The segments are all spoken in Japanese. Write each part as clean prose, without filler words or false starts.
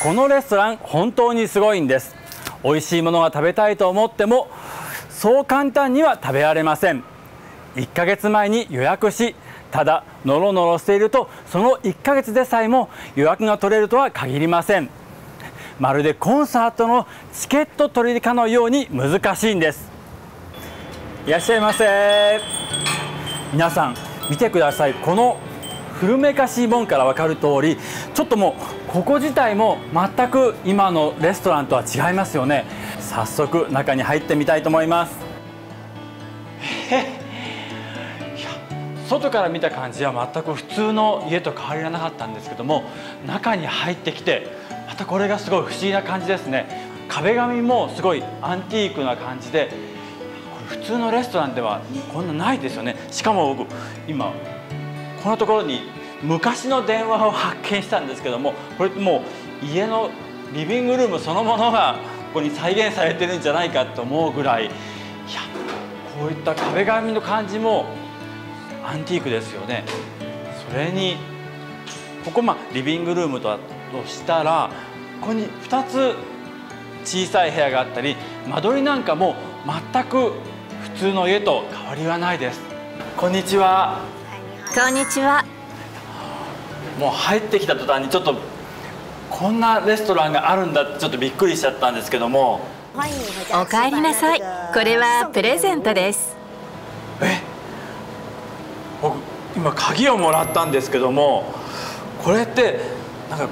このレストラン本当にすごいんです。美味しいものが食べたいと思ってもそう簡単には食べられません。1ヶ月前に予約し、ただノロノロしているとその1ヶ月でさえも予約が取れるとは限りません。まるでコンサートのチケット取りかのように難しいんです。いらっしゃいませ。皆さん見てください。この古めかしいもんから分かる通り、ちょっともうここ自体も全く今のレストランとは違いますよね。早速中に入ってみたいと思います。外から見た感じは全く普通の家と変わりはなかったんですけども、中に入ってきてまたこれがすごい不思議な感じですね。壁紙もすごいアンティークな感じで、これ普通のレストランではこんなないですよね。しかも僕今このところに昔の電話を発見したんですけども、これもう家のリビングルームそのものがここに再現されてるんじゃないかと思うぐらい、いやこういった壁紙の感じもアンティークですよね。それにここリビングルームだとしたら、ここに2つ小さい部屋があったり、間取りなんかも全く普通の家と変わりはないです。こんにちは。こんにちは。もう入ってきた途端にちょっとこんなレストランがあるんだってちょっとびっくりしちゃったんですけども。おかえりなさい。これはプレゼントです。僕今鍵をもらったんですけども、これってなんか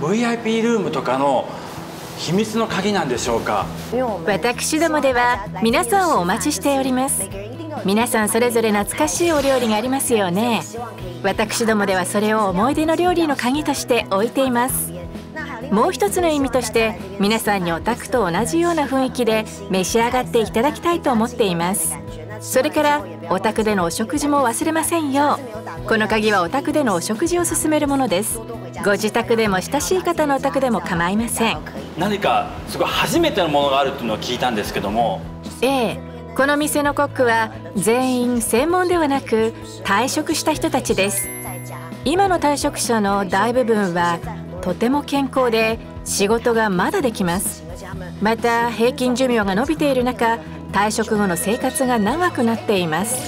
VIP ルームとかの秘密の鍵なんでしょうか。私どもでは皆さんをお待ちしております。皆さんそれぞれ懐かしいお料理がありますよね。私どもではそれを思い出の料理の鍵として置いています。もう一つの意味として皆さんにお宅と同じような雰囲気で召し上がっていただきたいと思っています。それからお宅でのお食事も忘れませんよ。この鍵はお宅でのお食事を勧めるものです。ご自宅でも親しい方のお宅でも構いません。何かすごい初めてのものがあるっていうのを聞いたんですけども。この店のコックは全員専門ではなく退職した人たちです。今の退職者の大部分はとても健康で仕事がまだできます。また平均寿命が伸びている中、退職後の生活が長くなっています。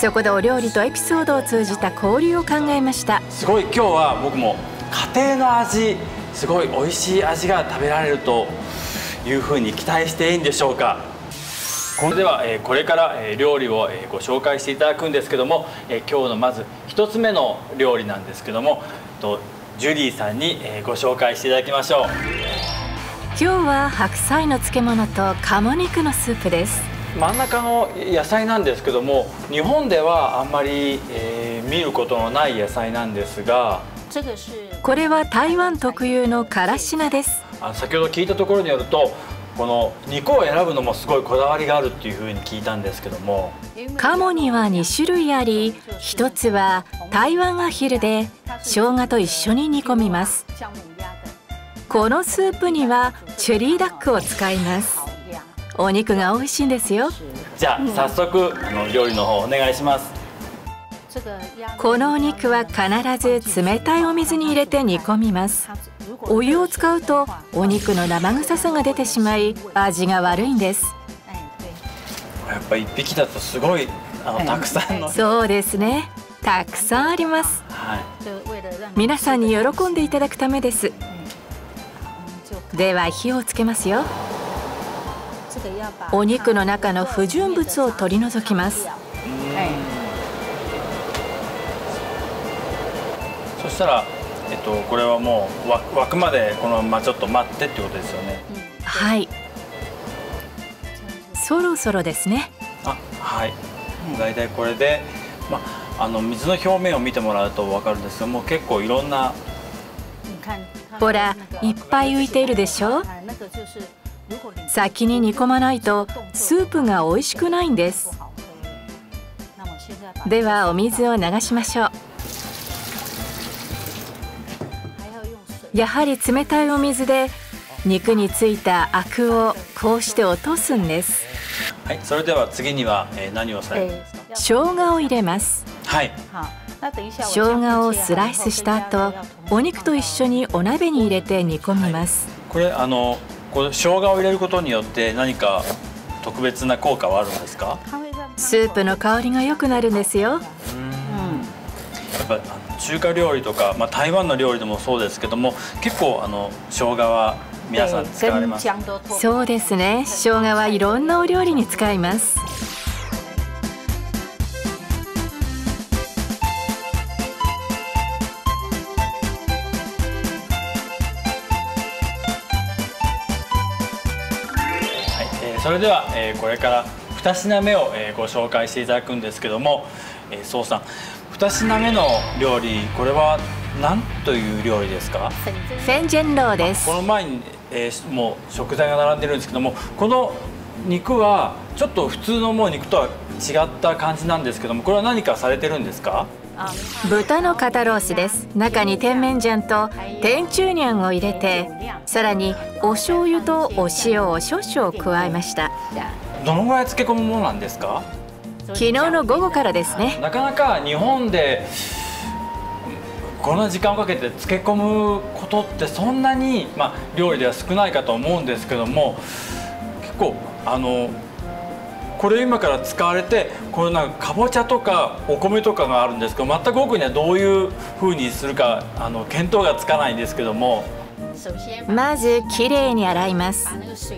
そこでお料理とエピソードを通じた交流を考えました。すごい今日は僕も家庭の味、すごい美味しい味が食べられるというふうに期待していいんでしょうか。これではこれから料理をご紹介していただくんですけども、今日のまず1つ目の料理なんですけども、ジュリーさんにご紹介していただきましょう。今日は白菜の漬物と鴨肉のスープです。真ん中の野菜なんですけども、日本ではあんまり、見ることのない野菜なんですが、これは台湾特有のからし菜です。先ほど聞いたところによると、この肉を選ぶのもすごいこだわりがあるっていうふうに聞いたんですけども。鴨には2種類あり、1つは台湾アヒルで生姜と一緒に煮込みます。このスープにはチェリーダックを使います。お肉が美味しいんですよ。じゃあ早速料理の方お願いします。このお肉は必ず冷たいお水に入れて煮込みます。お湯を使うとお肉の生臭さが出てしまい味が悪いんです。やっぱ1匹だとすごいたくさんの。そうですね、たくさんあります、皆さんに喜んでいただくためです。では火をつけますよ。お肉の中の不純物を取り除きます。そしたら、これはもう沸くまでこのままちょっと待ってってことですよね。はい。そろそろですね。はい。大体これで、水の表面を見てもらうとわかるんですけども、結構いろんな。ほら、いっぱい浮いているでしょ。先に煮込まないとスープが美味しくないんです。ではお水を流しましょう。やはり冷たいお水で肉についたアクをこうして落とすんです。それでは次には何をされるんですか。生姜を入れます。生姜をスライスした後、お肉と一緒にお鍋に入れて煮込みます。これ生姜を入れることによって何か特別な効果はあるんですか？スープの香りが良くなるんですよ。やっぱ中華料理とか、まあ、台湾の料理でもそうですけども、結構生姜は皆さん使われます？そうですね、生姜はいろんなお料理に使います。はい、それでは、これから2品目を、ご紹介していただくんですけども、宋さん、2品目の料理、これは何という料理ですか？フェンジェンローです。この前に、もう食材が並んでるんですけども、この肉はちょっと普通のもう肉とは違った感じなんですけども、これは何かされてるんですか？豚の肩ロースです。中に甜麺醤と天中娘を入れて、さらにお醤油とお塩を少々加えました。どのぐらい漬け込むものなんですか？昨日の午後からですね。なかなか日本でこんな時間をかけて漬け込むことってそんなに、まあ、料理では少ないかと思うんですけども、結構これ今から使われて、このなんかかぼちゃとかお米とかがあるんですけど、全く奥にはどういうふうにするか見当がつかないんですけども。まずきれいに洗います。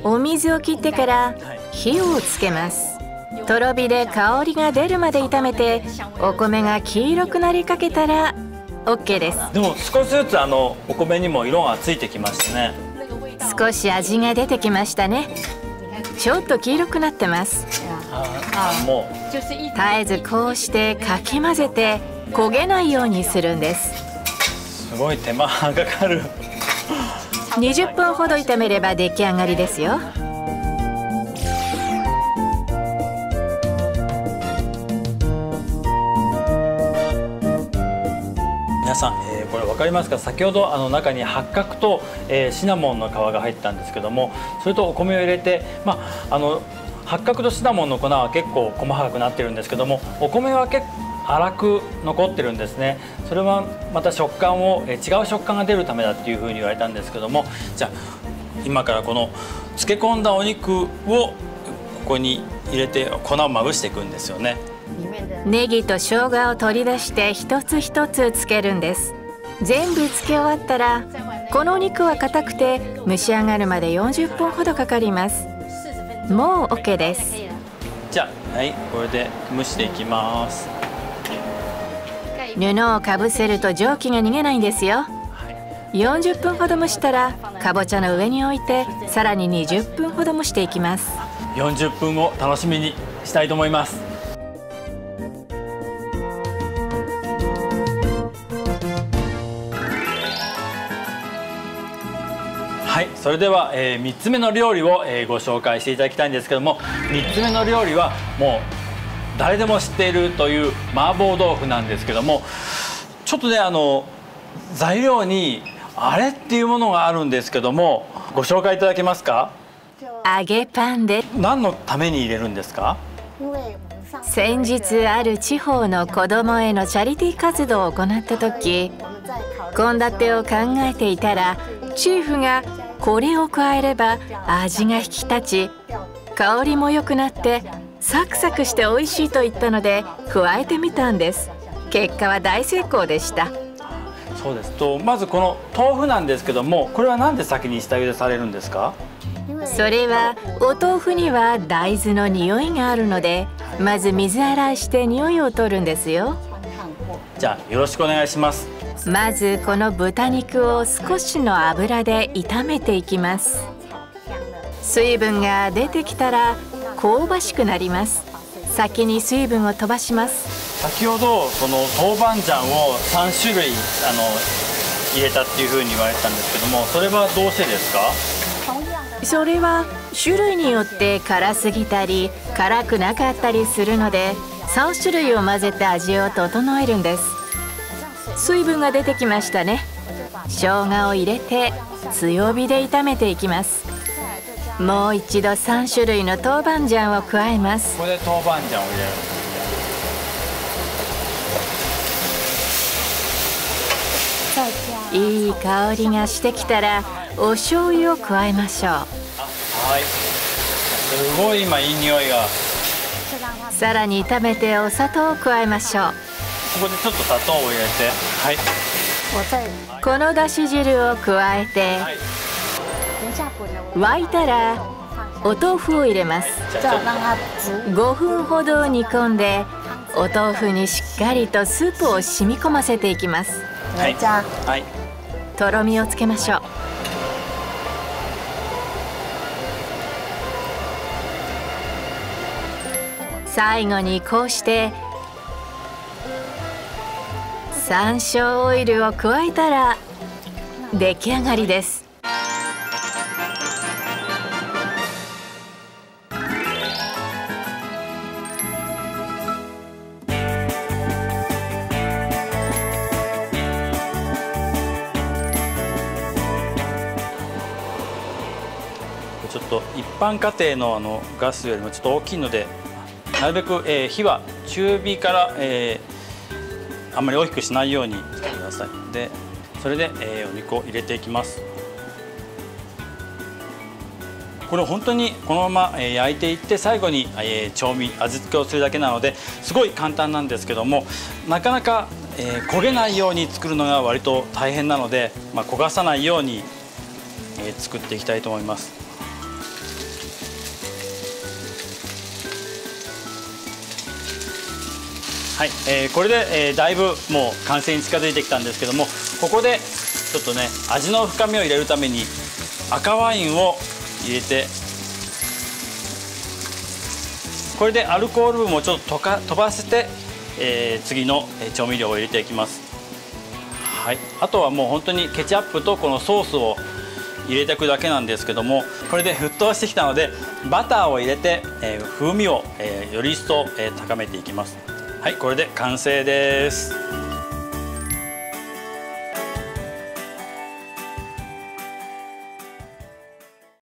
お水を切ってから火をつけます。とろ火で香りが出るまで炒めて、お米が黄色くなりかけたら OK です。でも少しずつお米にも色がついてきましたね。少し味が出てきましたね。ちょっと黄色くなってます。もう絶えずこうしてかき混ぜて焦げないようにするんです。すごい手間がかかる。20分ほど炒めれば出来上がりですよ。皆さん、これ分かりますか？先ほど中に八角と、シナモンの皮が入ったんですけども、それとお米を入れて、まあ、八角とシナモンの粉は結構細かくなってるんですけども、お米は結構粗く残ってるんですね。それはまた食感を、違う食感が出るためだっていうふうに言われたんですけども、じゃあ今からこの漬け込んだお肉をここに入れて粉をまぶしていくんですよね。ネギと生姜を取り出して一つ一つ漬けるんです。全部漬け終わったら、このお肉は硬くて蒸し上がるまで40分ほどかかります。もう OK です。じゃあ、はい、これで蒸していきます。布をかぶせると蒸気が逃げないんですよ。40分ほど蒸したらかぼちゃの上に置いて、さらに20分ほど蒸していきます。40分を楽しみにしたいと思います。はい、それでは、3つ目の料理を、ご紹介していただきたいんですけども、3つ目の料理はもう誰でも知っているという麻婆豆腐なんですけども、ちょっとね材料にあれっていうものがあるんですけども、ご紹介いただけますか？揚げパンで。何のために入れるんですか？先日ある地方の子供へのチャリティー活動を行った時、献立を考えていたらチーフがこれを加えれば味が引き立ち香りも良くなってサクサクして美味しいと言ったので加えてみたんです。結果は大成功でした。そうですと、まずこの豆腐なんですけども、これは何で先に下茹でされるんですか？それはお豆腐には大豆の匂いがあるので、まず水洗いして匂いを取るんですよ。じゃあよろしくお願いします。まずこの豚肉を少しの油で炒めていきます。水分が出てきたら香ばしくなります。先に水分を飛ばします。先ほどこの豆板醤を3種類入れたっていうふうに言われたんですけども、それはどうしてですか？それは種類によって辛すぎたり辛くなかったりするので、3種類を混ぜて味を整えるんです。水分が出てきましたね。生姜を入れて強火で炒めていきます。もう一度3種類の豆板醤を加えます。ここで豆板醤を入れる。いい香りがしてきたらお醤油を加えましょう。はい、すごい今いい匂いが。さらに炒めてお砂糖を加えましょう。ここでちょっと砂糖を入れて、はい、このだし汁を加えて、沸いたらお豆腐を入れます。5分ほど煮込んでお豆腐にしっかりとスープを染み込ませていきます。はい、はい、とろみをつけましょう。最後にこうして山椒オイルを加えたら出来上がりです。ちょっと一般家庭のガスよりもちょっと大きいので、なるべく火は中火からあんまり大きくしないようにしてください。で、それでお肉を入れていきます。これ本当にこのまま焼いていって、最後に調味味付けをするだけなので、すごい簡単なんですけども、なかなか焦げないように作るのが割と大変なので、焦がさないように作っていきたいと思います。はい、これで、だいぶもう完成に近づいてきたんですけども、ここでちょっとね、味の深みを入れるために赤ワインを入れて、これでアルコール分もちょっと飛ばせて、次の調味料を入れていきます。はい、あとはもう本当にケチャップとこのソースを入れていくだけなんですけども、これで沸騰してきたのでバターを入れて、風味をより一層高めていきます。はい、これで完成です。